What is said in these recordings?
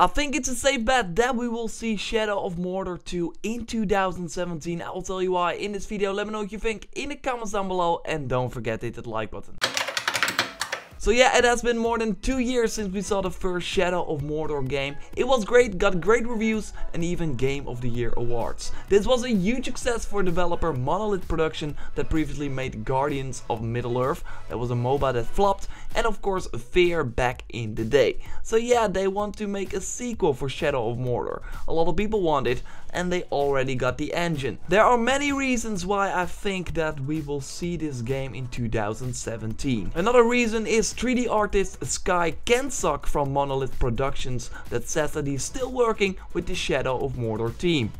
I think it's a safe bet that we will see Shadow of Mordor 2 in 2017. I'll tell you why in this video. Let me know what you think in the comments down below, and don't forget to hit that like button. So yeah, it has been more than 2 years since we saw the first Shadow of Mordor game. It was great, got great reviews and even Game of the Year awards. This was a huge success for developer Monolith Productions that previously made Guardians of Middle Earth. That was a MOBA that flopped, and of course Fear back in the day. So yeah, they want to make a sequel for Shadow of Mordor. A lot of people want it and they already got the engine. There are many reasons why I think that we will see this game in 2017. Another reason is 3D artist Sky Kensock from Monolith Productions that says that he's still working with the Shadow of Mordor team.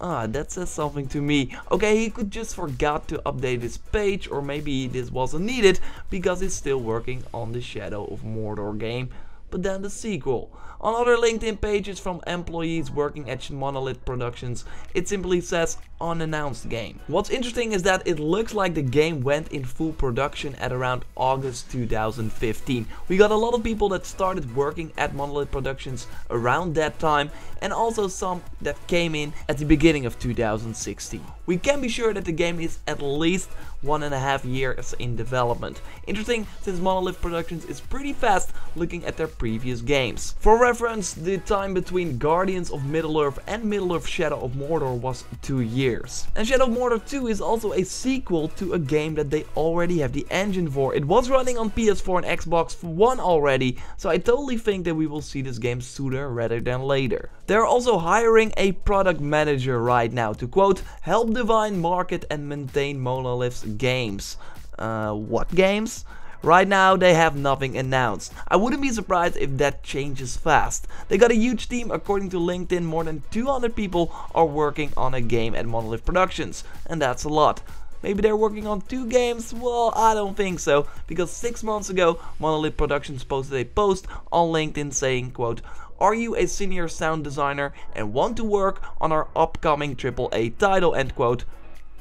Ah, that says something to me. Okay, he could just forgot to update his page, or maybe this wasn't needed because he's still working on the Shadow of Mordor game, but then the sequel. On other LinkedIn pages from employees working at Monolith Productions, it simply says unannounced game. What's interesting is that it looks like the game went in full production at around August 2015. We got a lot of people that started working at Monolith Productions around that time, and also some that came in at the beginning of 2016. We can be sure that the game is at least 1.5 years in development. Interesting, since Monolith Productions is pretty fast looking at their previous games. For reference, the time between Guardians of Middle-earth and Middle-earth Shadow of Mordor was 2 years. And Shadow of Mordor 2 is also a sequel to a game that they already have the engine for. It was running on PS4 and Xbox One already, so I totally think that we will see this game sooner rather than later. They're also hiring a product manager right now to, quote, help Divine market and maintain Monolith's games. What games? Right now they have nothing announced. I wouldn't be surprised if that changes fast. They got a huge team. According to LinkedIn, more than 200 people are working on a game at Monolith Productions, and that's a lot. Maybe they're working on 2 games? Well, I don't think so, because 6 months ago Monolith Productions posted a post on LinkedIn saying, quote, are you a senior sound designer and want to work on our upcoming AAA title, end quote.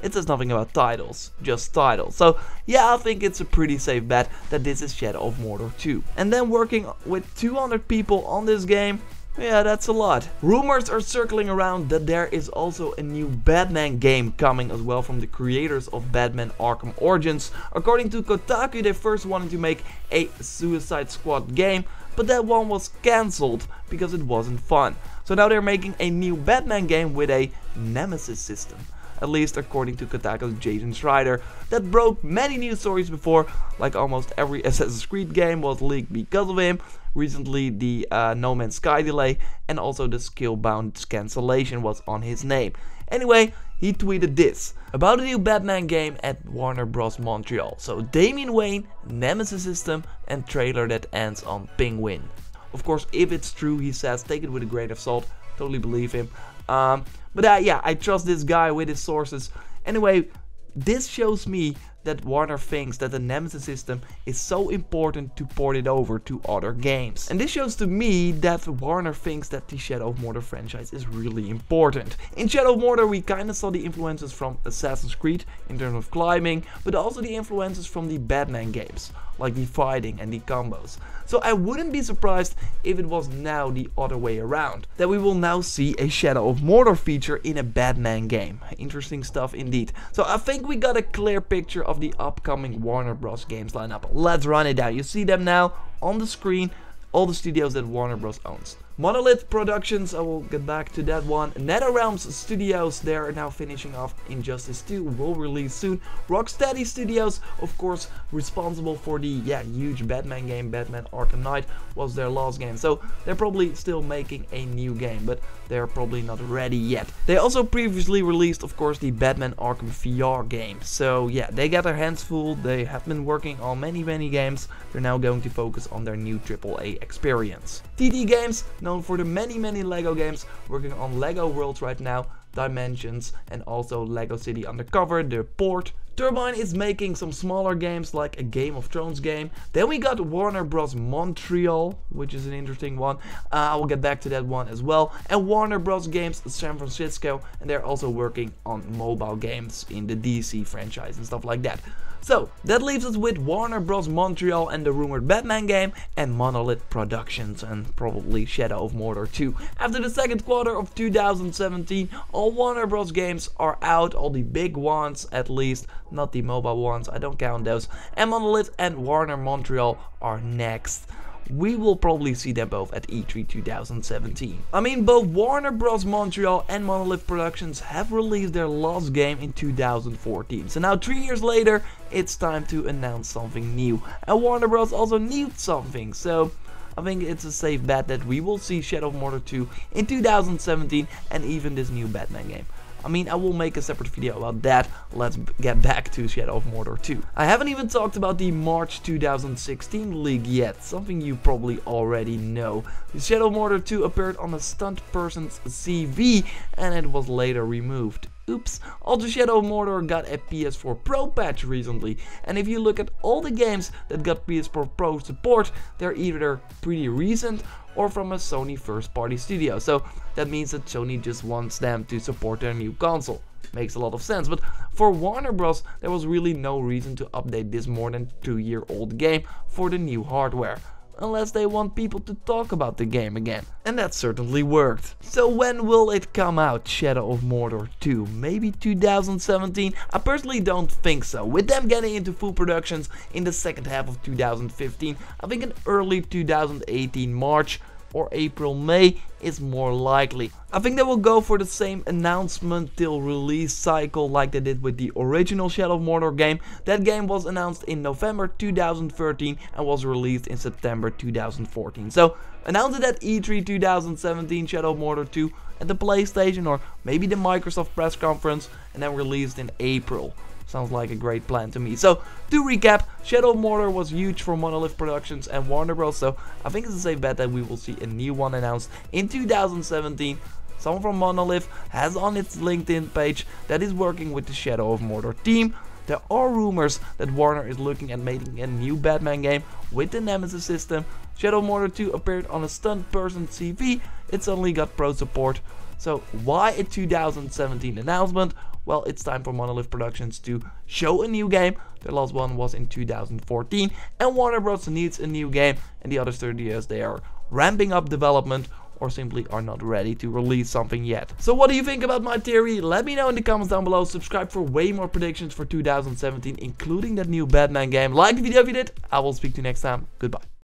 It says nothing about titles, just titles. So yeah, I think it's a pretty safe bet that this is Shadow of Mordor 2. And then working with 200 people on this game, yeah, that's a lot. Rumors are circling around that there is also a new Batman game coming as well from the creators of Batman Arkham Origins. According to Kotaku, they first wanted to make a Suicide Squad game, but that one was cancelled because it wasn't fun. So now they're making a new Batman game with a Nemesis system. At least according to Kotaku's Jason Schreier, that broke many news stories before, like almost every Assassin's Creed game was leaked because of him, recently the No Man's Sky delay, and also the Scalebound cancellation was on his name. Anyway, he tweeted this about a new Batman game at Warner Bros Montreal, so Damian Wayne, Nemesis system, and trailer that ends on Penguin. Of course, if it's true, he says, take it with a grain of salt, totally believe him. Yeah, I trust this guy with his sources. Anyway, this shows me that Warner thinks that the Nemesis system is so important to port it over to other games. And this shows to me that Warner thinks that the Shadow of Mordor franchise is really important. In Shadow of Mordor we kinda saw the influences from Assassin's Creed in terms of climbing, but also the influences from the Batman games, like the fighting and the combos. So I wouldn't be surprised if it was now the other way around, that we will now see a Shadow of Mordor feature in a Batman game. Interesting stuff indeed. So I think we got a clear picture of the upcoming Warner Bros games lineup. Let's run it down. You see them now on the screen, all the studios that Warner Bros owns. Monolith Productions, I will get back to that one. NetherRealm Studios, they're now finishing off Injustice 2, will release soon. Rocksteady Studios, of course, responsible for the huge Batman game, Batman Arkham Knight was their last game. So they're probably still making a new game, but they're probably not ready yet. They also previously released, of course, the Batman Arkham VR game. So yeah, they got their hands full. They have been working on many games. They're now going to focus on their new AAA experience. TT Games, known for the many LEGO games, working on LEGO Worlds right now, Dimensions, and also LEGO City Undercover, the port, Turbine is making some smaller games like a Game of Thrones game. Then we got Warner Bros Montreal, which is an interesting one. I will get back to that one as well. And Warner Bros Games San Francisco, and they're also working on mobile games in the DC franchise and stuff like that. So that leaves us with Warner Bros Montreal and the rumored Batman game, and Monolith Productions and probably Shadow of Mordor 2. After the second quarter of 2017, all Warner Bros games are out, all the big ones at least, not the mobile ones, I don't count those. And Monolith and Warner Montreal are next. We will probably see them both at E3 2017. I mean, both Warner Bros Montreal and Monolith Productions have released their last game in 2014. So now 3 years later, it's time to announce something new. And Warner Bros also needs something, so I think it's a safe bet that we will see Shadow of Mordor 2 in 2017 and even this new Batman game. I mean, I will make a separate video about that. Let's get back to Shadow of Mordor 2. I haven't even talked about the March 2016 leak yet, something you probably already know. Shadow of Mordor 2 appeared on a stunt person's CV and it was later removed. Oops. Also, Shadow of Mordor got a PS4 Pro patch recently, and if you look at all the games that got PS4 Pro support, they're either pretty recent or from a Sony first party studio, so that means that Sony just wants them to support their new console. Makes a lot of sense, but for Warner Bros there was really no reason to update this more than 2-year-old game for the new hardware, unless they want people to talk about the game again, and that certainly worked. So when will it come out, Shadow of Mordor 2? Maybe 2017? I personally don't think so. With them getting into full productions in the second half of 2015, I think an early 2018 March or April-May is more likely. I think they will go for the same announcement till release cycle like they did with the original Shadow of Mordor game. That game was announced in November 2013 and was released in September 2014. So announce it at E3 2017, Shadow of Mordor 2 at the PlayStation or maybe the Microsoft press conference, and then released in April. Sounds like a great plan to me. So, to recap, Shadow of Mordor was huge for Monolith Productions and Warner Bros, so I think it's a safe bet that we will see a new one announced in 2017. Someone from Monolith has on its LinkedIn page that is working with the Shadow of Mordor team. There are rumors that Warner is looking at making a new Batman game with the Nemesis system. Shadow of Mordor 2 appeared on a stunt person CV, it suddenly got pro support. So why a 2017 announcement? Well, it's time for Monolith Productions to show a new game. Their last one was in 2014, and Warner Bros needs a new game, and the other studios, they are ramping up development or simply are not ready to release something yet. So what do you think about my theory? Let me know in the comments down below. Subscribe for way more predictions for 2017, including that new Batman game. Like the video if you did. I will speak to you next time. Goodbye.